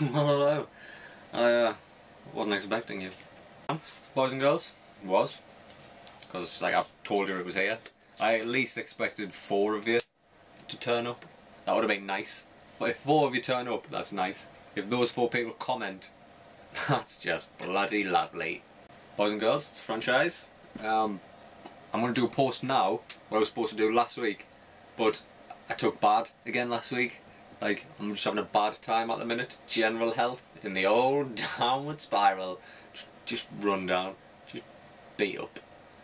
Well, hello. I wasn't expecting you. Boys and girls, because like I told you it was here. I at least expected 4 of you to turn up. That would have been nice. But if 4 of you turn up, that's nice. If those 4 people comment, that's just bloody lovely. Boys and girls, it's a franchise. I'm going to do a post now, what I was supposed to do last week, but I took bad again last week. Like, I'm just having a bad time at the minute. General health in the old downward spiral. Just run down. Just beat up.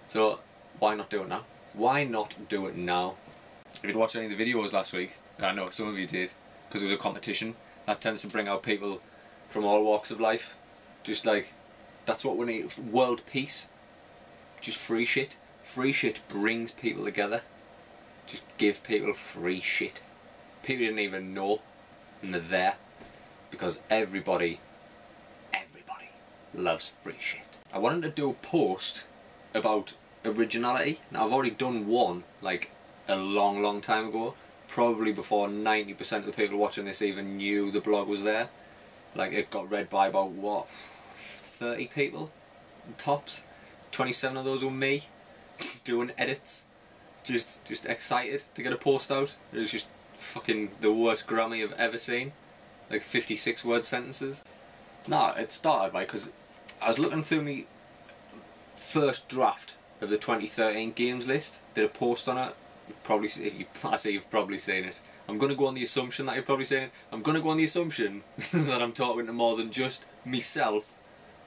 So, why not do it now? Why not do it now? If you'd watched any of the videos last week, and I know some of you did, because it was a competition, that tends to bring out people from all walks of life. Just like, that's what we need. World peace. Just free shit. Free shit brings people together. Just give people free shit. People didn't even know, and they're there because everybody loves free shit. I wanted to do a post about originality. Now I've already done one like a long time ago, probably before 90% of the people watching this even knew the blog was there. Like it got read by about what, 30 people tops. 27 of those were me doing edits, just excited to get a post out. It was just fucking the worst grammar you've ever seen, like 56-word sentences. Nah, it started right because I was looking through my first draft of the 2013 games list. Did a post on it. You've probably, I say you've probably seen it. I'm gonna go on the assumption that you've probably seen it. I'm gonna go on the assumption that I'm talking to more than just myself,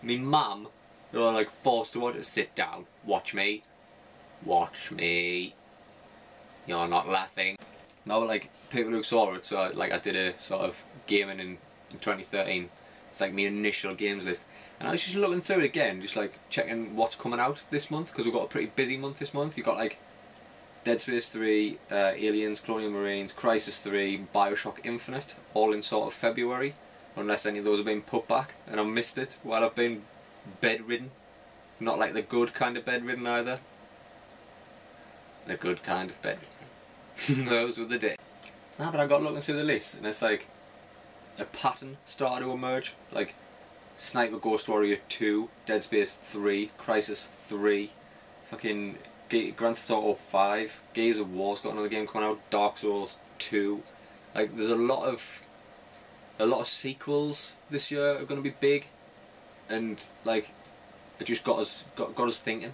me mum, who are like forced to watch it. Sit down, watch me. You're not laughing. No, but like people who saw it, so like I did a sort of gaming in 2013. It's like my initial games list, and I was just looking through it again, just like checking what's coming out this month because we've got a pretty busy month this month. You've got like Dead Space 3, Aliens, Colonial Marines, Crisis 3, Bioshock Infinite, all in sort of February, unless any of those have been put back and I've missed it while I've been bedridden. Not like the good kind of bedridden either. The good kind of bedridden. Those were the days. Nah, but I got looking through the list and it's like a pattern started to emerge, like Sniper Ghost Warrior 2, Dead Space 3, Crisis 3, fucking Grand Theft Auto 5, Gears of War's got another game coming out, Dark Souls 2. Like there's a lot of sequels this year are gonna be big, and like it just got us thinking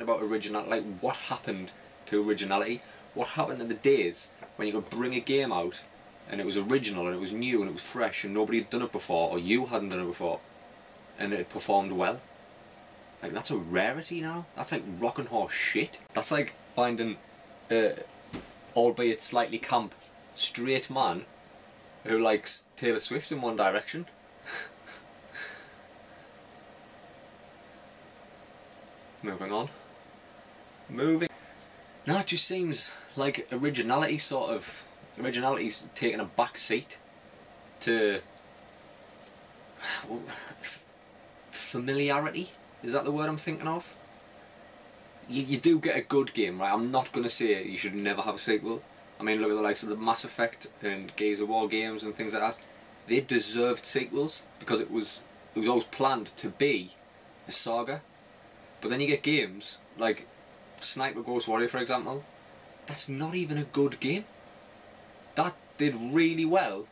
about originality. Like what happened to originality? What happened in the days when you could bring a game out and it was original and it was new and it was fresh and nobody had done it before, or you hadn't done it before, and it performed well? Like that's a rarity now. That's like rock and horse shit. That's like finding albeit slightly camp straight man who likes Taylor Swift in One Direction. Moving on. No, it just seems like originality's taking a back seat to familiarity. Is that the word I'm thinking of? You do get a good game, right? I'm not gonna say you should never have a sequel. I mean, look at the likes of the Mass Effect and Gears of War games and things like that. They deserved sequels because it was always planned to be a saga. But then you get games like Sniper Ghost Warrior, for example. That's not even a good game. That did really well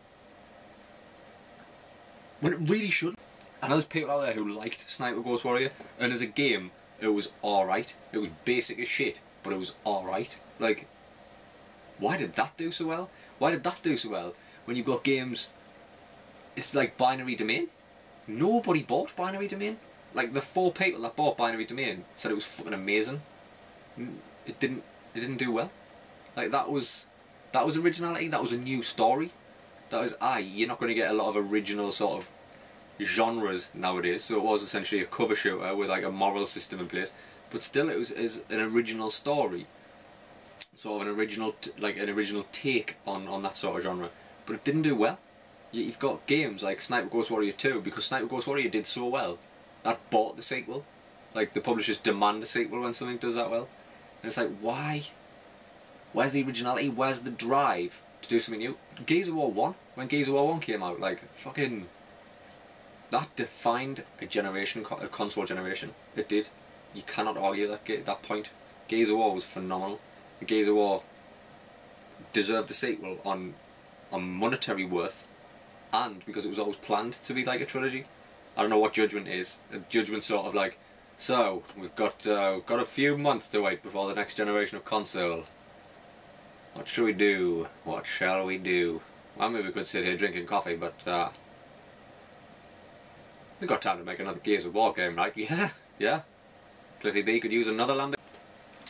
when it really shouldn't. I know there's people out there who liked Sniper Ghost Warrior, and as a game it was alright. It was basic as shit, but it was alright. Like, why did that do so well? Why did that do so well when you've got games, it's like Binary Domain? Nobody bought Binary Domain. Like the 4 people that bought Binary Domain said it was fucking amazing. It didn't do well. Like that was originality. That was a new story. That was you're not going to get a lot of original sort of genres nowadays. So it was essentially a cover shooter with like a moral system in place, but still it was an original story, sort of an original original take on that sort of genre. But it didn't do well. You've got games like Sniper Ghost Warrior 2 because Sniper Ghost Warrior did so well that bought the sequel. Like the publishers demand a sequel when something does that well. And it's like, why? Where's the originality? Where's the drive to do something new? Gears of War 1, when Gears of War 1 came out, like, fucking that defined a generation, a console generation. It did. You cannot argue that point. Gears of War was phenomenal. Gears of War deserved a sequel on monetary worth, and because it was always planned to be like a trilogy. I don't know what Judgment is. Judgment's sort of like, so we've got a few months to wait before the next generation of console. What shall we do? What shall we do? Well, maybe we could sit here drinking coffee, but we've got time to make another Gears of War game, right? Yeah, yeah. Cliffy B could use another Lambda.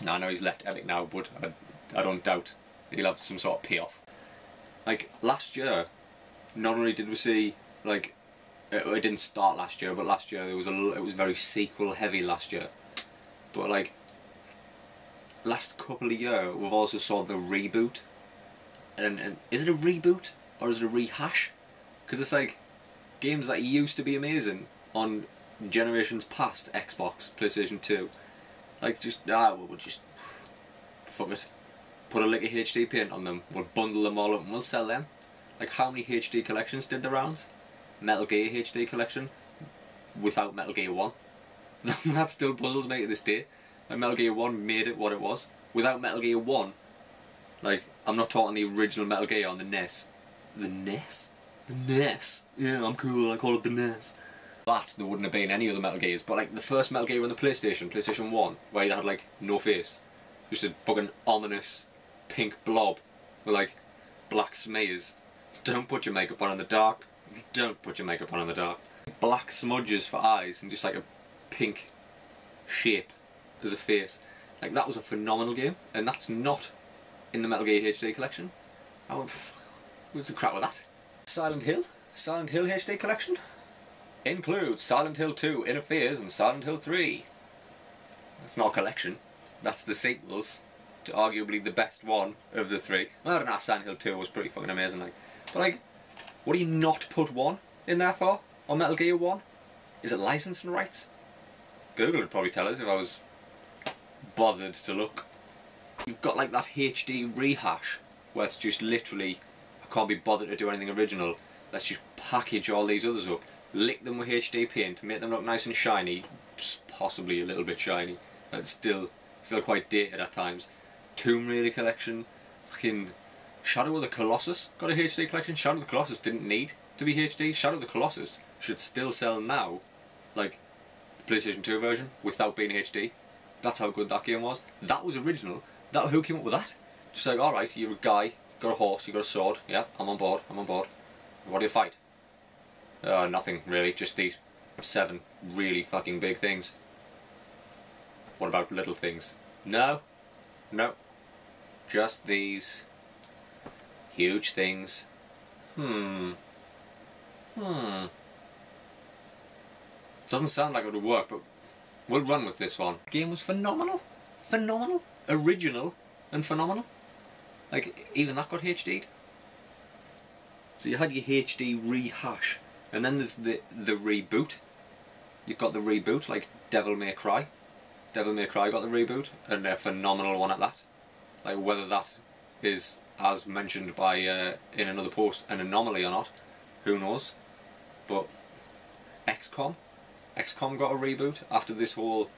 Now I know he's left Epic now, but I don't doubt he'll have some sort of payoff. Like last year, not only did we see like it didn't start last year, but last year there was it was very sequel heavy last year. But like last couple of years, we've also saw the reboot, and is it a reboot or is it a rehash? Because it's like games that used to be amazing on generations past, Xbox, PlayStation 2, like just we'll just fuck it. Put a lick of HD paint on them, we'll bundle them all up and we'll sell them. Like how many HD collections did the rounds? Metal Gear HD Collection, without Metal Gear 1. That still puzzles me to this day. And Metal Gear 1 made it what it was. Without Metal Gear 1, like, I'm not talking the original Metal Gear on the NES. The NES? The NES! Yeah, I'm cool, I call it the NES. That, there wouldn't have been any other Metal Gears, but like the first Metal Gear on the PlayStation 1, where you had like, no face. Just a fucking ominous pink blob with like black smears. Don't put your makeup on in the dark. Don't put your makeup on in the dark. Black smudges for eyes and just like a pink shape as a face. Like that was a phenomenal game, and that's not in the Metal Gear HD Collection. I went, what's the crap with that? Silent Hill? Silent Hill HD Collection? Includes Silent Hill 2, Inner Fears and Silent Hill 3. That's not a collection. That's the sequels to arguably the best one of the three. I don't know, Silent Hill 2 was pretty fucking amazing. Like, but like, what do you not put 1 in there for? On Metal Gear 1? Is it licensing rights? Google would probably tell us if I was bothered to look. You've got like that HD rehash where it's just literally, I can't be bothered to do anything original. Let's just package all these others up, lick them with HD paint, make them look nice and shiny, possibly a little bit shiny, but still quite dated at times. Tomb Raider Collection, fucking Shadow of the Colossus got a HD collection. Shadow of the Colossus didn't need to be HD. Shadow of the Colossus should still sell now, like the PlayStation 2 version, without being HD. That's how good that game was. That was original. That, who came up with that? Just like, alright, you're a guy, you got a horse, you got a sword, yeah, I'm on board, I'm on board. What do you fight? Nothing really, just these 7 really fucking big things. What about little things? No, no, just these huge things. Doesn't sound like it would work, but we'll run with this one. The game was phenomenal. Phenomenal. Original and phenomenal. Like, even that got HD'd. So you had your HD rehash, and then there's the reboot. You've got the reboot, like Devil May Cry. Devil May Cry got the reboot, and a phenomenal one at that. Like, whether that is, as mentioned by in another post, an anomaly or not, who knows? But XCOM got a reboot after this whole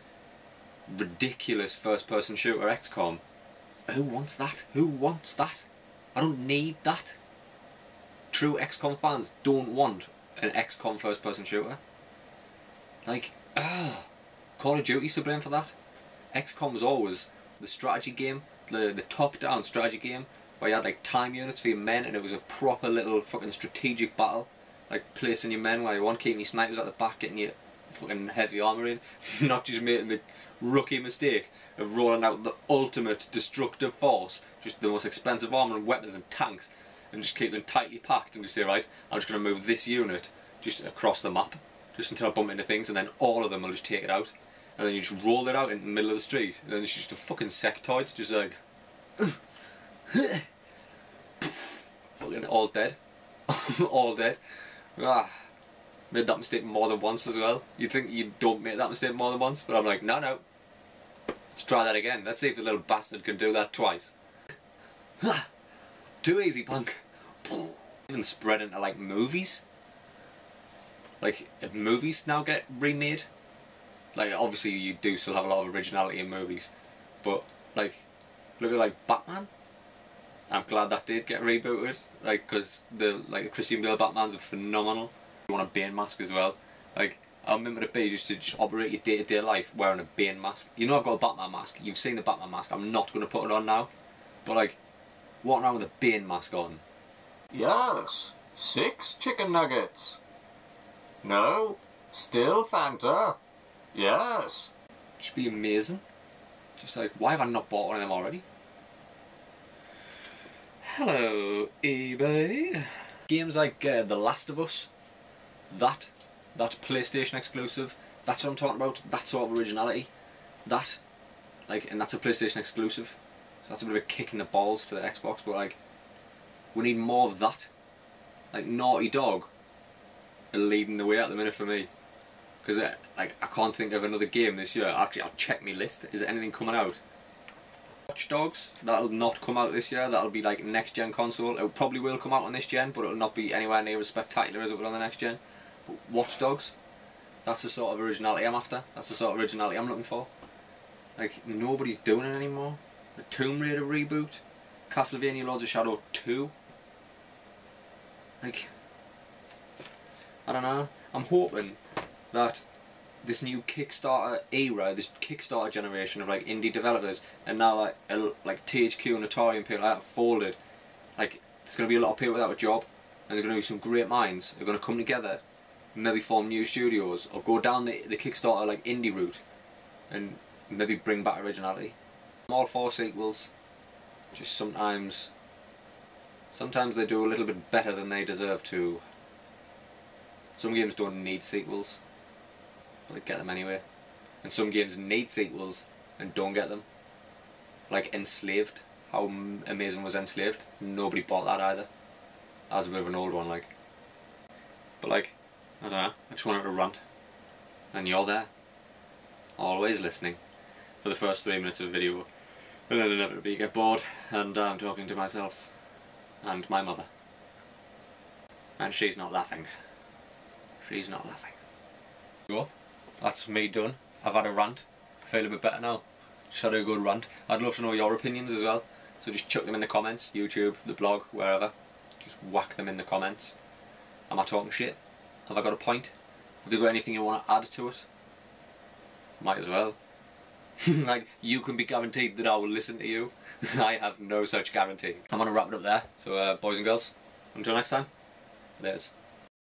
ridiculous first-person shooter XCOM. Who wants that? Who wants that? I don't need that. True XCOM fans don't want an XCOM first-person shooter. Like, Call of Duty's to blame for that. XCOM was always the strategy game, the top-down strategy game, where you had like time units for your men, and it was a proper little fucking strategic battle, like placing your men where you want, keeping your snipers at the back, getting your fucking heavy armour in, not just making the rookie mistake of rolling out the ultimate destructive force, just the most expensive armour and weapons and tanks, and just keep them tightly packed and just say, right, I'm just going to move this unit just across the map, just until I bump into things, and then all of them will just take it out, and then you just roll it out in the middle of the street, and then it's just a fucking sectoids just like... Fucking all dead. All dead. Made that mistake more than once as well. You think you don't make that mistake more than once, but I'm like, no, no. Let's try that again. Let's see if the little bastard can do that twice. Too easy, punk. Even spread into like movies. Like, movies now get remade. Like, obviously you do still have a lot of originality in movies, but like, look at like Batman. I'm glad that did get rebooted, like, because the Christian Bale Batmans are phenomenal. You want a Bane mask as well. Like, I remember the day you used to just operate your day-to-day life wearing a Bane mask. You know I've got a Batman mask. You've seen the Batman mask. I'm not going to put it on now. But like, walking around with a Bane mask on. Yes, 6 chicken nuggets. No, still Fanta. Yes. It should be amazing. Just like, why have I not bought one of them already? Hello, eBay. Games like The Last of Us, that PlayStation exclusive, that's what I'm talking about, that sort of originality, that, like, and that's a PlayStation exclusive, so that's a bit of a kick in the balls to the Xbox, but like, we need more of that. Like, Naughty Dog are leading the way at the minute for me, because like, I can't think of another game this year. Actually, I'll check my list, is there anything coming out? Watch Dogs, that'll not come out this year, that'll be like next gen console. It probably will come out on this gen, but it'll not be anywhere near as spectacular as it will on the next gen. But Watch Dogs, that's the sort of originality I'm after, that's the sort of originality I'm looking for. Like, nobody's doing it anymore. The Tomb Raider reboot, Castlevania Lords of Shadow 2. Like, I don't know, I'm hoping that this new Kickstarter era, this Kickstarter generation of like indie developers, and now like THQ and Atari and people like that folded, like, there's going to be a lot of people without a job, and there's going to be some great minds who are going to come together and maybe form new studios, or go down the Kickstarter like indie route and maybe bring back originality. I'm all for sequels, just sometimes they do a little bit better than they deserve to. Some games don't need sequels, but get them anyway. And some games need sequels and don't get them. Like Enslaved. How amazing was Enslaved? Nobody bought that either. That was a bit of an old one, like. But like, I don't know, I just wanted to rant. And you're there, always listening, for the first 3 minutes of the video. And then inevitably you get bored, and I'm talking to myself. And my mother. And she's not laughing. She's not laughing. Go. That's me done. I've had a rant. I feel a bit better now. Just had a good rant. I'd love to know your opinions as well. So just chuck them in the comments. YouTube, the blog, wherever. Just whack them in the comments. Am I talking shit? Have I got a point? Have you got anything you want to add to it? Might as well. Like, you can be guaranteed that I will listen to you. I have no such guarantee. I'm going to wrap it up there. So, boys and girls, until next time. There's.